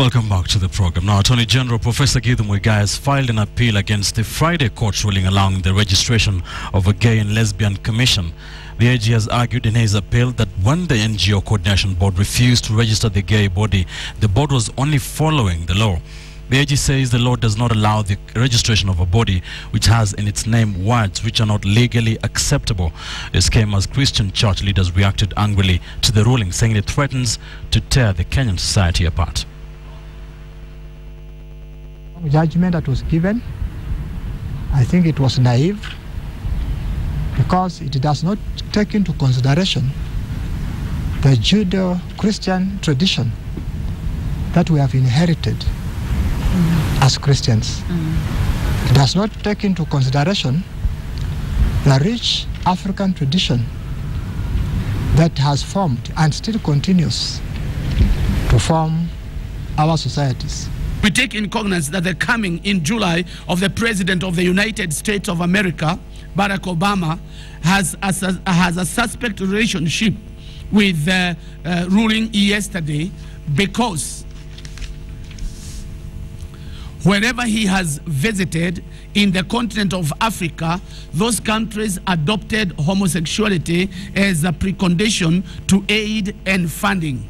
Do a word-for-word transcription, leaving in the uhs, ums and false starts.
Welcome back to the program. Now, Attorney General Professor Githu Muigai has filed an appeal against the Friday court's ruling allowing the registration of a gay and lesbian commission. The A G has argued in his appeal that when the N G O Coordination Board refused to register the gay body, the board was only following the law. The A G says the law does not allow the registration of a body which has in its name words which are not legally acceptable. This came as Christian church leaders reacted angrily to the ruling, saying it threatens to tear the Kenyan society apart. The judgment that was given, I think it was naive, because it does not take into consideration the Judeo-Christian tradition that we have inherited as Christians. Mm. It does not take into consideration the rich African tradition that has formed and still continues to form our societies. We take in cognizance that the coming in July of the President of the United States of America, Barack Obama, has a, has a suspect relationship with the uh, ruling yesterday, because wherever he has visited in the continent of Africa, those countries adopted homosexuality as a precondition to aid and funding.